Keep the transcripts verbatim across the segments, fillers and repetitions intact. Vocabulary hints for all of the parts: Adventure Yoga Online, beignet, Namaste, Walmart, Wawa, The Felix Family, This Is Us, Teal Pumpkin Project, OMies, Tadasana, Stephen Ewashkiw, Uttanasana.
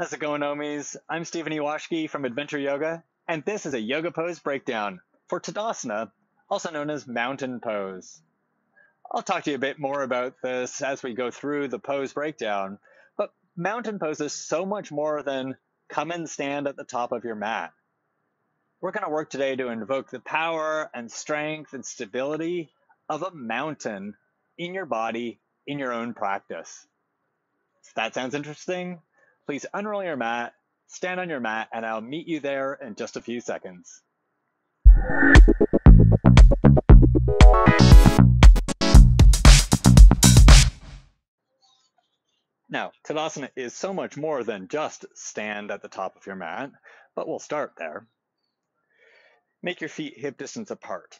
How's it going, Omis? I'm Stephen Ewashkiw from Adventure Yoga, and this is a yoga pose breakdown for Tadasana, also known as mountain pose. I'll talk to you a bit more about this as we go through the pose breakdown, but mountain pose is so much more than come and stand at the top of your mat. We're going to work today to invoke the power and strength and stability of a mountain in your body, in your own practice. If that sounds interesting, please unroll your mat, stand on your mat, and I'll meet you there in just a few seconds. Now, Tadasana is so much more than just stand at the top of your mat, but we'll start there. Make your feet hip distance apart.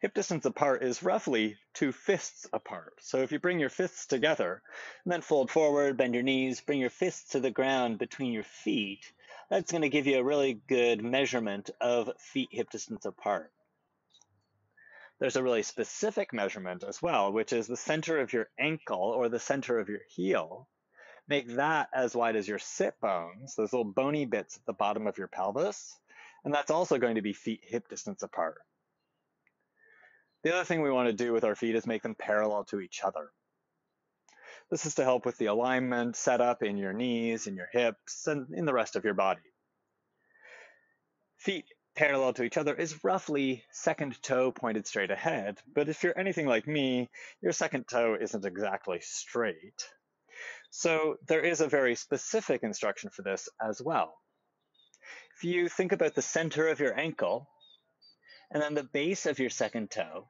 Hip distance apart is roughly two fists apart. So if you bring your fists together and then fold forward, bend your knees, bring your fists to the ground between your feet, that's going to give you a really good measurement of feet hip distance apart. There's a really specific measurement as well, which is the center of your ankle or the center of your heel. Make that as wide as your sit bones, those little bony bits at the bottom of your pelvis. And that's also going to be feet hip distance apart. The other thing we want to do with our feet is make them parallel to each other. This is to help with the alignment set up in your knees, in your hips, and in the rest of your body. Feet parallel to each other is roughly second toe pointed straight ahead, but if you're anything like me, your second toe isn't exactly straight. So there is a very specific instruction for this as well. If you think about the center of your ankle and then the base of your second toe,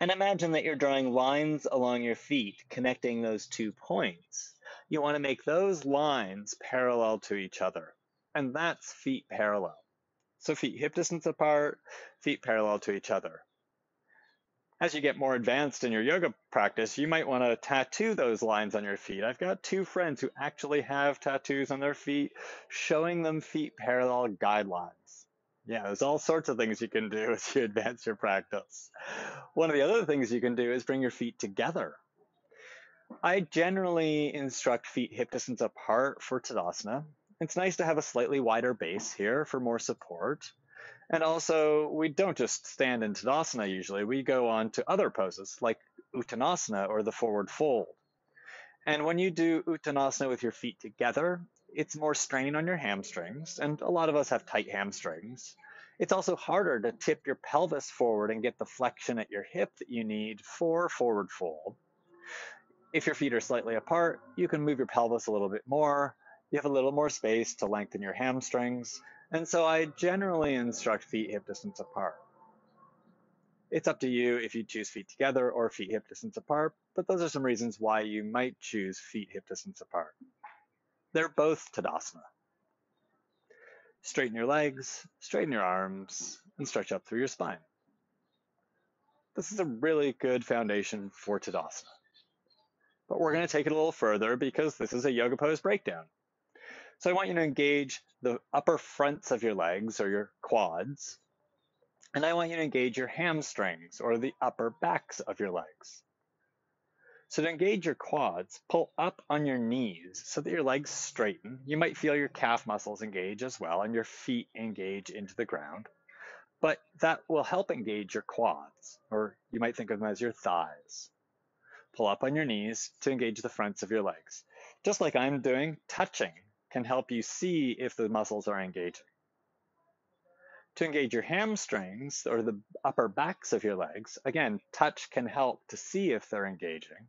and imagine that you're drawing lines along your feet connecting those two points, you want to make those lines parallel to each other, and that's feet parallel. So feet hip distance apart, feet parallel to each other. As you get more advanced in your yoga practice, you might want to tattoo those lines on your feet. I've got two friends who actually have tattoos on their feet, showing them feet parallel guidelines. Yeah, there's all sorts of things you can do as you advance your practice. One of the other things you can do is bring your feet together. I generally instruct feet hip distance apart for Tadasana. It's nice to have a slightly wider base here for more support. And also, we don't just stand in Tadasana usually. We go on to other poses like Uttanasana or the forward fold. And when you do Uttanasana with your feet together, it's more strain on your hamstrings. And a lot of us have tight hamstrings. It's also harder to tip your pelvis forward and get the flexion at your hip that you need for forward fold. If your feet are slightly apart, you can move your pelvis a little bit more. You have a little more space to lengthen your hamstrings. And so I generally instruct feet hip distance apart. It's up to you if you choose feet together or feet hip distance apart, but those are some reasons why you might choose feet hip distance apart. They're both Tadasana. Straighten your legs, straighten your arms, and stretch up through your spine. This is a really good foundation for Tadasana. But we're going to take it a little further because this is a yoga pose breakdown. So I want you to engage the upper fronts of your legs or your quads, and I want you to engage your hamstrings or the upper backs of your legs. So to engage your quads, pull up on your knees so that your legs straighten. You might feel your calf muscles engage as well and your feet engage into the ground, but that will help engage your quads, or you might think of them as your thighs. Pull up on your knees to engage the fronts of your legs. Just like I'm doing, touching can help you see if the muscles are engaging. To engage your hamstrings or the upper backs of your legs, again, touch can help to see if they're engaging.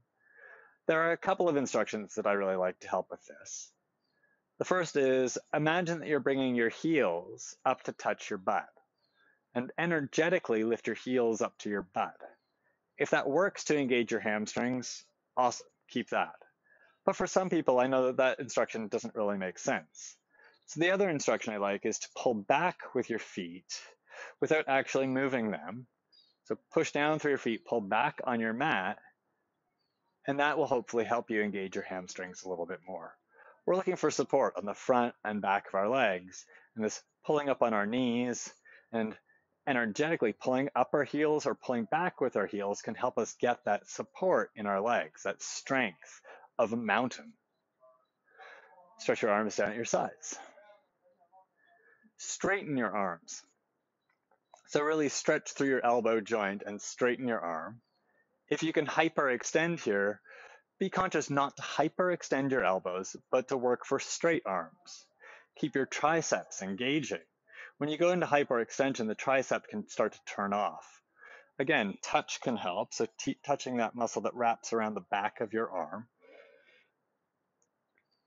There are a couple of instructions that I really like to help with this. The first is imagine that you're bringing your heels up to touch your butt, and energetically lift your heels up to your butt. If that works to engage your hamstrings, awesome, keep that. But for some people, I know that that instruction doesn't really make sense. So the other instruction I like is to pull back with your feet without actually moving them. So push down through your feet, pull back on your mat, and that will hopefully help you engage your hamstrings a little bit more. We're looking for support on the front and back of our legs, and this pulling up on our knees and energetically pulling up our heels or pulling back with our heels can help us get that support in our legs, that strength of a mountain. Stretch your arms down at your sides. Straighten your arms. So really stretch through your elbow joint and straighten your arm. If you can hyperextend here, be conscious not to hyperextend your elbows, but to work for straight arms. Keep your triceps engaging. When you go into hyperextension, the tricep can start to turn off. Again, touch can help, so t- touching that muscle that wraps around the back of your arm.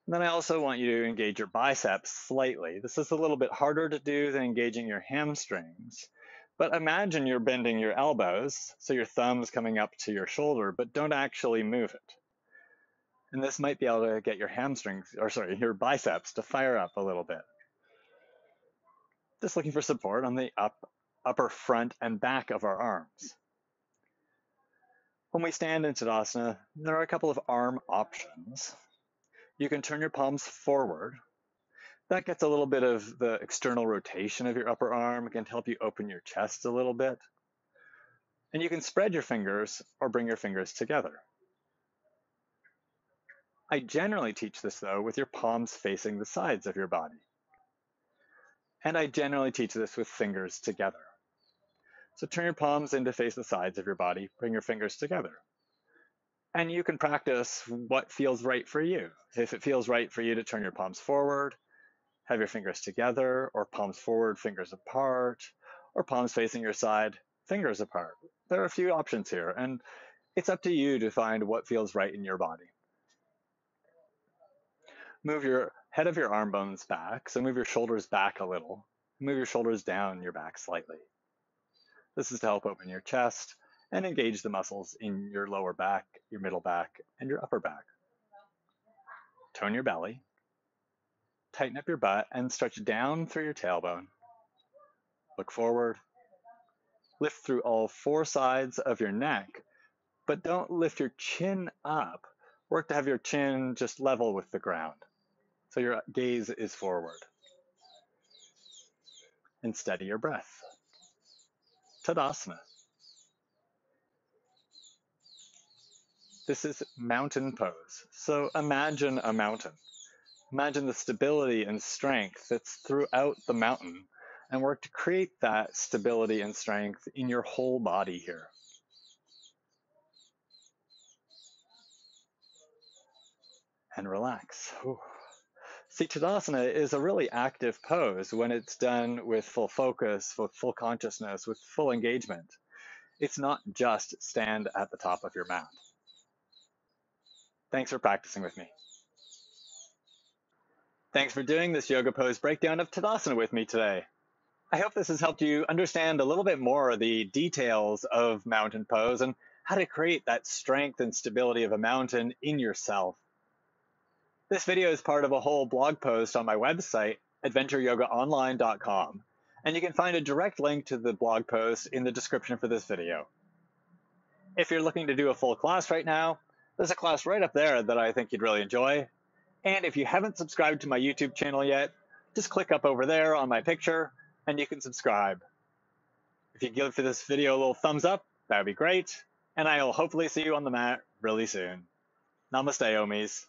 And then I also want you to engage your biceps slightly. This is a little bit harder to do than engaging your hamstrings. But imagine you're bending your elbows, so your thumb's coming up to your shoulder, but don't actually move it. And this might be able to get your hamstrings, or sorry, your biceps to fire up a little bit. Just looking for support on the up, upper front and back of our arms. When we stand in Tadasana, there are a couple of arm options. You can turn your palms forward. That gets a little bit of the external rotation of your upper arm. It can help you open your chest a little bit. And you can spread your fingers or bring your fingers together. I generally teach this, though, with your palms facing the sides of your body. And I generally teach this with fingers together. So turn your palms in to face the sides of your body. Bring your fingers together. And you can practice what feels right for you. If it feels right for you to turn your palms forward, have your fingers together, or palms forward, fingers apart, or palms facing your side, fingers apart. There are a few options here, and it's up to you to find what feels right in your body. Move your head of your arm bones back, so move your shoulders back a little. Move your shoulders down your back slightly. This is to help open your chest and engage the muscles in your lower back, your middle back, and your upper back. Tone your belly. Tighten up your butt and stretch down through your tailbone. Look forward. Lift through all four sides of your neck, but don't lift your chin up. Work to have your chin just level with the ground, so your gaze is forward. And steady your breath. Tadasana. This is mountain pose. So imagine a mountain. Imagine the stability and strength that's throughout the mountain, and work to create that stability and strength in your whole body here. And relax. Ooh. See, Tadasana is a really active pose when it's done with full focus, with full consciousness, with full engagement. It's not just stand at the top of your mat. Thanks for practicing with me. Thanks for doing this yoga pose breakdown of Tadasana with me today. I hope this has helped you understand a little bit more the details of mountain pose and how to create that strength and stability of a mountain in yourself. This video is part of a whole blog post on my website, adventure yoga online dot com, and you can find a direct link to the blog post in the description for this video. If you're looking to do a full class right now, there's a class right up there that I think you'd really enjoy. And if you haven't subscribed to my YouTube channel yet, just click up over there on my picture and you can subscribe. If you give this video a little thumbs up, that would be great. And I will hopefully see you on the mat really soon. Namaste, Omis.